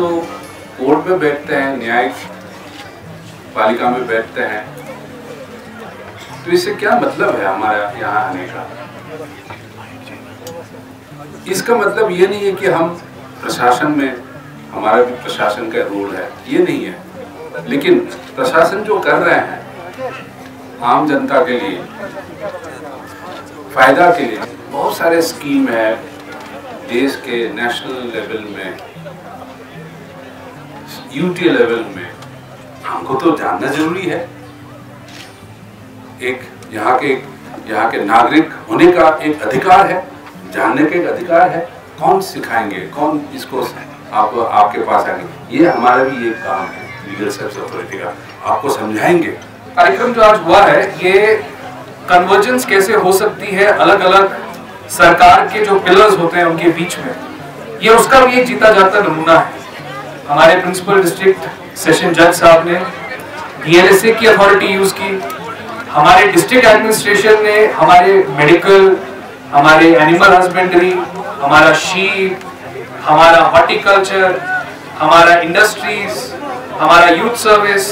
तो कोर्ट में बैठते हैं, न्यायिक पालिका में बैठते हैं, तो इससे क्या मतलब है हमारा यहाँ आने का? इसका मतलब ये नहीं है कि हम प्रशासन में, हमारा भी प्रशासन का रोल है, ये नहीं है। लेकिन प्रशासन जो कर रहे हैं आम जनता के लिए, फायदा के लिए बहुत सारे स्कीम है देश के नेशनल लेवल में, यूटी लेवल में, हमको तो जानना जरूरी है। एक यहाँ के नागरिक होने का एक अधिकार है, जानने का एक अधिकार है। कौन सिखाएंगे, कौन इसको आपके पास आएंगे? ये हमारा भी एक काम है लीगल सर्विस अथॉरिटी का, आपको समझाएंगे। कार्यक्रम जो आज हुआ है ये कन्वर्जेंस कैसे हो सकती है अलग अलग सरकार के जो पिलर्स होते हैं उनके बीच में, ये उसका भी एक जीता जाता नमूना है। हमारे प्रिंसिपल डिस्ट्रिक्ट सेशन जज साहब ने DLSA की अथॉरिटी यूज की, हमारे डिस्ट्रिक्ट एडमिनिस्ट्रेशन ने हमारे मेडिकल, हमारे एनिमल हस्बेंड्री, हमारा शीप, हमारा हॉर्टिकल्चर, हमारा इंडस्ट्रीज, हमारा यूथ सर्विस,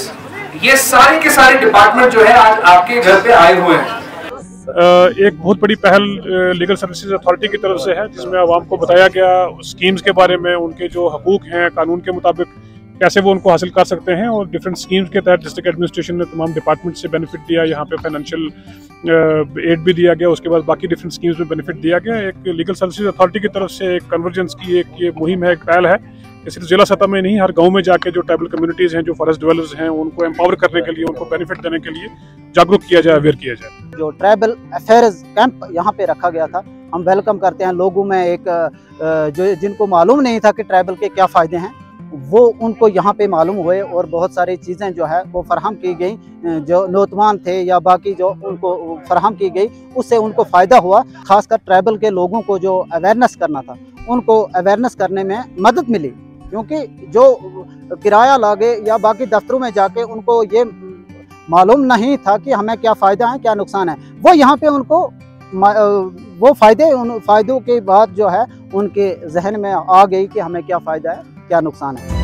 ये सारे के सारे डिपार्टमेंट जो है आज आपके घर पे आए हुए हैं। एक बहुत बड़ी पहल लीगल सर्विसेज अथॉरिटी की तरफ से है जिसमें आवाम को बताया गया स्कीम्स के बारे में, उनके जो हकूक़ हैं कानून के मुताबिक कैसे वो उनको हासिल कर सकते हैं। और डिफरेंट स्कीम्स के तहत डिस्ट्रिक्ट एडमिनिस्ट्रेशन ने तमाम डिपार्टमेंट से बेनिफिट दिया, यहाँ पे फाइनेंशियल एड भी दिया गया, उसके बाद बाकी डिफरेंट स्कीम्स में बेनिफिट दिया गया। एक लीगल सर्विसेज अथॉरिटी की तरफ से एक कन्वर्जेंस की एक ये मुहिम है, एक पहल है। सिर्फ जिला सतह में नहीं, हर गांव में जाके जो ट्राइबल कम्युनिटीज़ हैं, जो फॉरेस्ट डिवेलपर्स हैं, उनको एम्पावर करने के लिए, उनको बेनिफिट देने के लिए जागरूक किया जाए, अवेयर किया जाए। जो ट्राइबल अफेयर्स कैंप यहाँ पे रखा गया था, हम वेलकम करते हैं। लोगों में एक जो जिनको मालूम नहीं था कि ट्राइबल के क्या फ़ायदे हैं, वो उनको यहाँ पे मालूम हुए और बहुत सारी चीज़ें जो है वो फराहम की गई, जो नौजवान थे या बाकी जो उनको फराहम की गई, उससे उनको फ़ायदा हुआ। खासकर ट्राइबल के लोगों को जो अवेयरनेस करना था, उनको अवेयरनेस करने में मदद मिली, क्योंकि जो किराया लागे या बाकी दफ्तरों में जाके उनको ये मालूम नहीं था कि हमें क्या फ़ायदा है क्या नुकसान है। वो यहाँ पे उनको वो फ़ायदों की बात जो है उनके जहन में आ गई कि हमें क्या फ़ायदा है क्या नुकसान है।